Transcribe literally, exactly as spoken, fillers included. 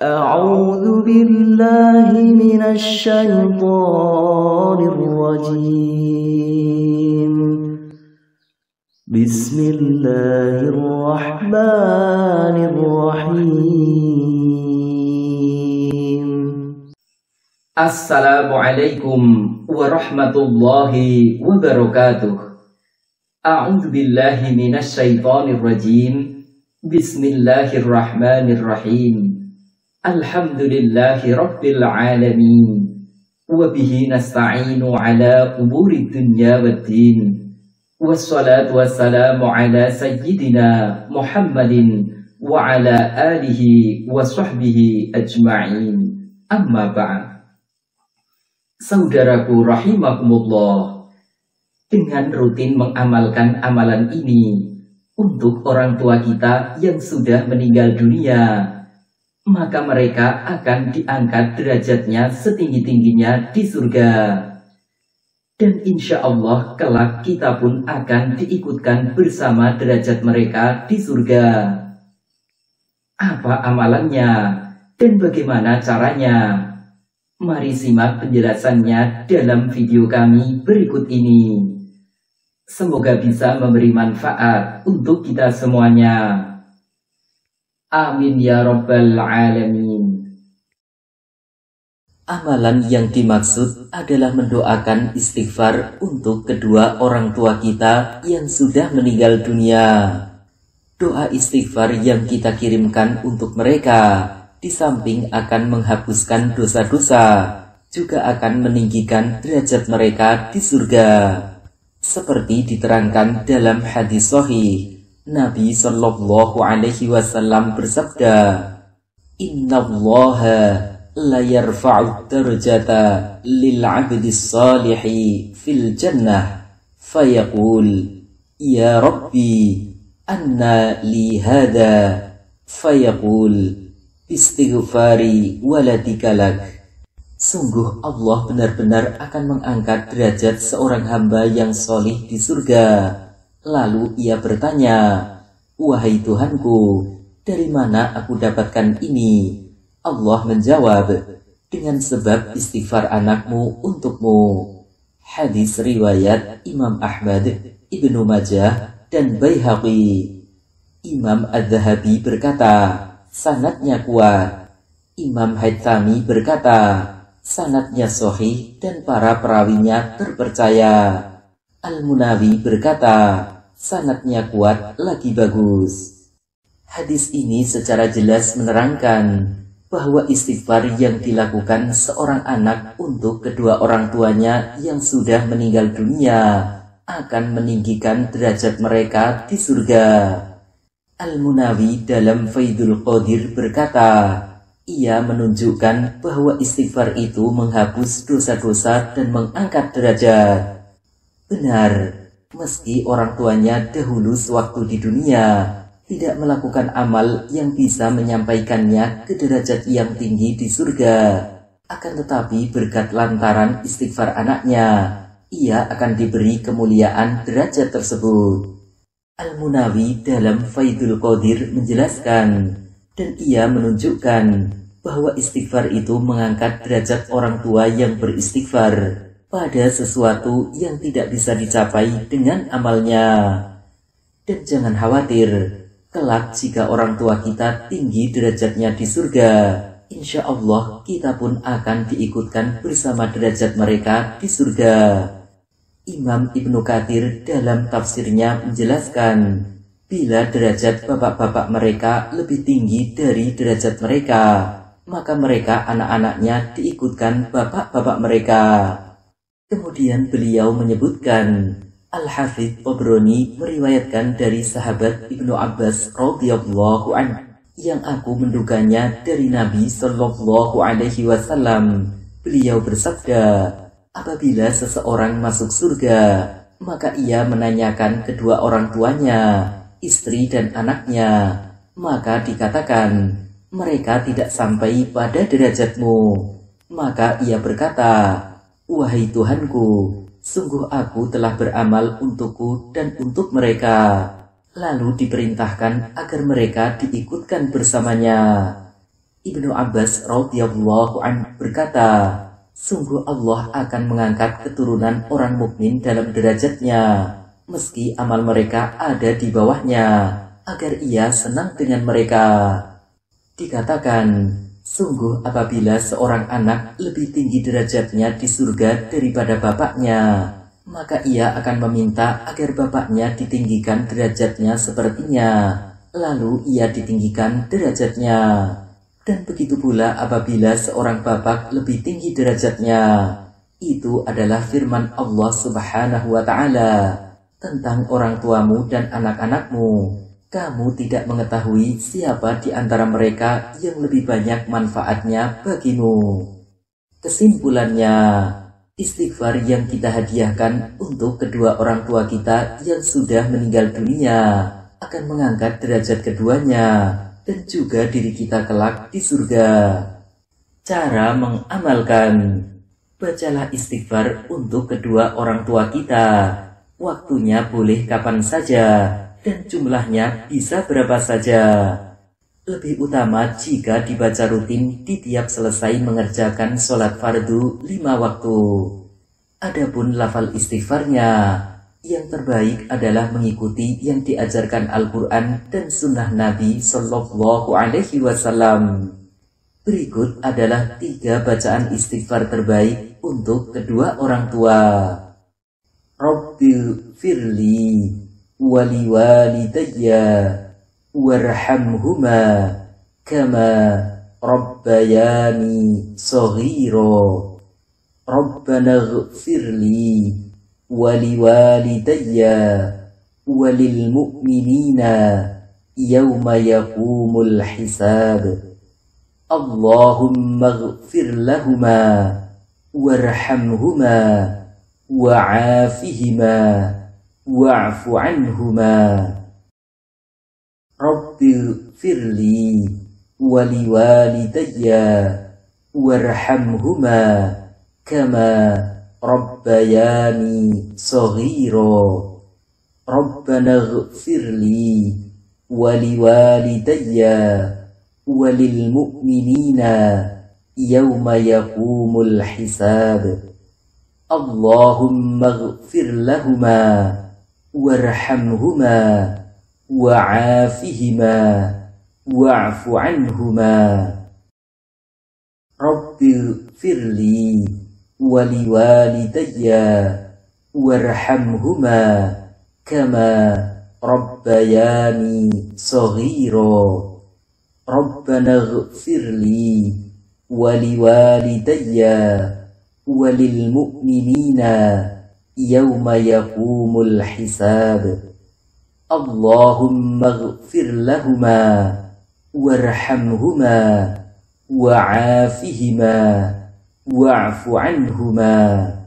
أعوذ بالله من الشيطان الرجيم بسم الله الرحمن الرحيم السلام عليكم ورحمة الله وبركاته أعوذ بالله من الشيطان الرجيم بسم الله الرحمن الرحيم Alhamdulillahi Rabbil Alamin Wabihi nasta'inu ala umuri dunya waddin Wassalatu wassalamu ala sayyidina Muhammadin Wa ala alihi wa sahbihi ajma'in Amma ba'd. Saudaraku rahimakumullah, dengan rutin mengamalkan amalan ini untuk orang tua kita yang sudah meninggal dunia, maka mereka akan diangkat derajatnya setinggi-tingginya di surga. Dan insya Allah kelak kita pun akan diikutkan bersama derajat mereka di surga. Apa amalannya dan bagaimana caranya? Mari simak penjelasannya dalam video kami berikut ini. Semoga bisa memberi manfaat untuk kita semuanya. Amin ya Rabbal Alamin. Amalan yang dimaksud adalah mendoakan istighfar untuk kedua orang tua kita yang sudah meninggal dunia. Doa istighfar yang kita kirimkan untuk mereka, di samping akan menghapuskan dosa-dosa, juga akan meninggikan derajat mereka di surga. Seperti diterangkan dalam hadis sahih, Nabi Shallallahu Alaihi Wasallam bersabda, Innallaha la yarfa'u darjata lil 'abdis salihi fil jannah fayaqul ya rabbi anna li hadha fayaqul istighfari waladika lak. Sungguh Allah benar-benar akan mengangkat derajat seorang hamba yang salih di surga. Lalu ia bertanya, wahai Tuhanku, dari mana aku dapatkan ini? Allah menjawab, dengan sebab istighfar anakmu untukmu. Hadis riwayat Imam Ahmad, Ibnu Majah, dan Baihaqi. Imam Az-Zahabi berkata, sanadnya kuat. Imam Haitami berkata, sanadnya sahih dan para perawinya terpercaya. Al-Munawi berkata, sanadnya kuat lagi bagus. Hadis ini secara jelas menerangkan bahwa istighfar yang dilakukan seorang anak untuk kedua orang tuanya yang sudah meninggal dunia akan meninggikan derajat mereka di surga. Al-Munawi dalam Faidul Qadir berkata, ia menunjukkan bahwa istighfar itu menghapus dosa-dosa dan mengangkat derajat. Benar, meski orang tuanya dahulu sewaktu di dunia tidak melakukan amal yang bisa menyampaikannya ke derajat yang tinggi di surga, akan tetapi berkat lantaran istighfar anaknya, ia akan diberi kemuliaan derajat tersebut. Al-Munawi dalam Faidul Qadir menjelaskan, dan ia menunjukkan bahwa istighfar itu mengangkat derajat orang tua yang beristighfar pada sesuatu yang tidak bisa dicapai dengan amalnya. Dan jangan khawatir, kelak jika orang tua kita tinggi derajatnya di surga, insya Allah kita pun akan diikutkan bersama derajat mereka di surga. Imam Ibnu Katsir dalam tafsirnya menjelaskan, bila derajat bapak-bapak mereka lebih tinggi dari derajat mereka, maka mereka anak-anaknya diikutkan bapak-bapak mereka. Kemudian beliau menyebutkan, Al-Hafidh Obroni meriwayatkan dari sahabat Ibnu Abbas radhiyallahu anhu, yang aku menduganya dari Nabi Shallallahu Alaihi Wasallam. Beliau bersabda, apabila seseorang masuk surga, maka ia menanyakan kedua orang tuanya, istri dan anaknya, maka dikatakan, mereka tidak sampai pada derajatmu. Maka ia berkata, wahai Tuhanku, sungguh aku telah beramal untukku dan untuk mereka. Lalu diperintahkan agar mereka diikutkan bersamanya. Ibnu Abbas radhiyallahu anhu berkata, sungguh Allah akan mengangkat keturunan orang mukmin dalam derajatnya, meski amal mereka ada di bawahnya, agar ia senang dengan mereka. Dikatakan, sungguh apabila seorang anak lebih tinggi derajatnya di surga daripada bapaknya, maka ia akan meminta agar bapaknya ditinggikan derajatnya sepertinya, lalu ia ditinggikan derajatnya. Dan begitu pula apabila seorang bapak lebih tinggi derajatnya. Itu adalah firman Allah Subhanahu wa Ta'ala tentang orang tuamu dan anak-anakmu. Kamu tidak mengetahui siapa di antara mereka yang lebih banyak manfaatnya bagimu. Kesimpulannya, istighfar yang kita hadiahkan untuk kedua orang tua kita yang sudah meninggal dunia akan mengangkat derajat keduanya dan juga diri kita kelak di surga. Cara mengamalkan: bacalah istighfar untuk kedua orang tua kita. Waktunya boleh kapan saja dan jumlahnya bisa berapa saja. Lebih utama jika dibaca rutin di tiap selesai mengerjakan sholat fardu lima waktu. Adapun lafal istighfarnya, yang terbaik adalah mengikuti yang diajarkan Al-Quran dan Sunnah Nabi Sallallahu Alaihi Wasallam. Berikut adalah tiga bacaan istighfar terbaik untuk kedua orang tua. Rabbil firli waliwalidayya warhamhuma kama rabbayani saghira. Rabbana ghfirli waliwalidayya walilmu'minina yawma yaqumul hisab. Allahumma ghfir lahuma warhamhuma wa'afihima wa'fu anhuma. Rabbil firli waliwalidayya warhamhuma kama rabbayani saghira. Rabbana ighfirli waliwalidayya walilmu'minina yawma yaqumul hisab. Allahumma ighfir lahuma warhamhuma wa'afihima wa'fu anhuma. Rabbil firli waliwalidayya warhamhuma kama rabbayani saghira. Rabbana ighfirli waliwalidayya walilmu'minina yawma yaqumul hisab. Allahumma ighfir lahuma warhamhuma wa'afihima wa'fu anhuma.